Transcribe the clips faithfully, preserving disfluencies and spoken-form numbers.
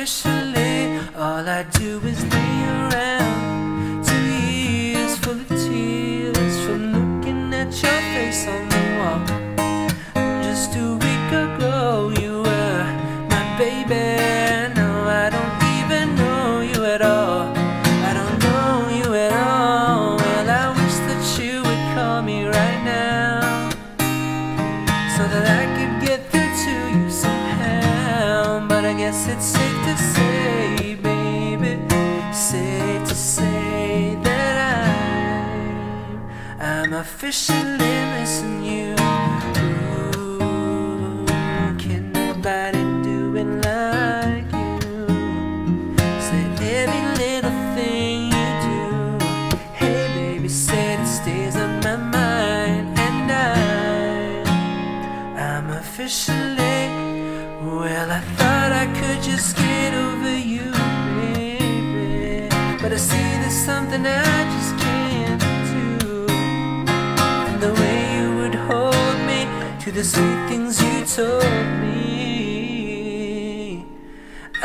officially. All I do is lay around, two years full of tears from looking at your face on the wall. Just a week ago you were my baby. Now I don't even know you at all. I don't know you at all. Well, I wish that you would call me right now so that I could get through to you somehow. But I guess it's safe to say, baby, safe to say that I'm, I'm officially missing you. Ooh, can nobody do it like you? Say every little thing you do. Hey baby, say it stays on my mind. And I, I'm officially, well, I thought I could just get over you, baby, but I see there's something I just can't do. And the way you would hold me to the sweet things you told me, I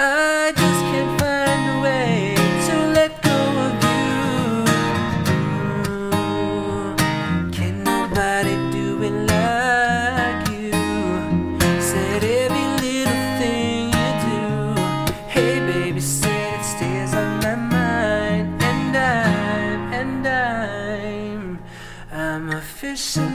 just can't find a way to let go of you. Ooh, can nobody do it like you? Said every little thing you do. Hey baby, said it stays on my mind. And I'm, and I'm, I'm officially